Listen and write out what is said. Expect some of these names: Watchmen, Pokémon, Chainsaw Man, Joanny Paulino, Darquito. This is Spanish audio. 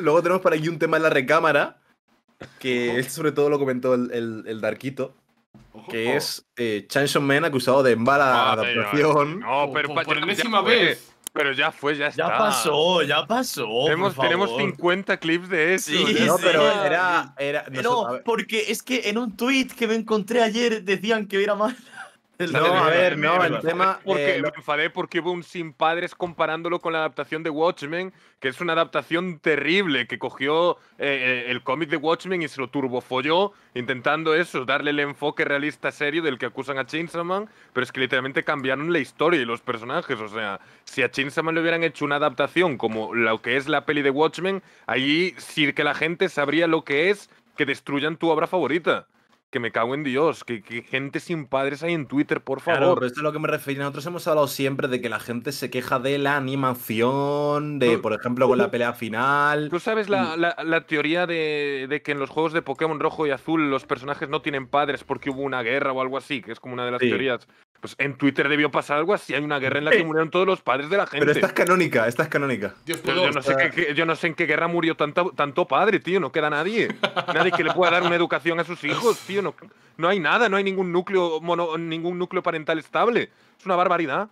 Luego tenemos para aquí un tema en la recámara, que él sobre todo lo comentó el Darquito, que es Chainsaw Man acusado de mala adaptación. No, pero por enésima vez. Pero ya fue, ya está. Ya pasó, ya pasó. Tenemos 50 clips de eso. Sí, ¿no? Sí. Pero era no, porque es que en un tweet que me encontré ayer decían que era mal. No, a ver, no, el tema... Porque me enfadé porque hubo un Sin Padres comparándolo con la adaptación de Watchmen, que es una adaptación terrible, que cogió el cómic de Watchmen y se lo turbofolló, intentando eso, darle el enfoque realista serio del que acusan a Chainsaw Man, pero es que literalmente cambiaron la historia y los personajes. O sea, si a Chainsaw Man le hubieran hecho una adaptación como lo que es la peli de Watchmen, allí sí que la gente sabría lo que es que destruyan tu obra favorita. Que me cago en Dios, que gente sin padres hay en Twitter, por favor. Claro, pero esto es a lo que me refiero. Nosotros hemos hablado siempre de que la gente se queja de la animación, de, por ejemplo, con la pelea final. ¿Tú sabes la teoría de que en los juegos de Pokémon Rojo y Azul los personajes no tienen padres porque hubo una guerra o algo así? Que es como una de las teorías. Pues en Twitter debió pasar algo así. Hay una guerra en la que murieron todos los padres de la gente. Pero esta es canónica, esta es canónica. Dios, yo no sé en qué guerra murió tanto padre, tío. No queda nadie. Nadie que le pueda dar una educación a sus hijos, tío. No hay nada, no hay ningún núcleo parental estable. Es una barbaridad.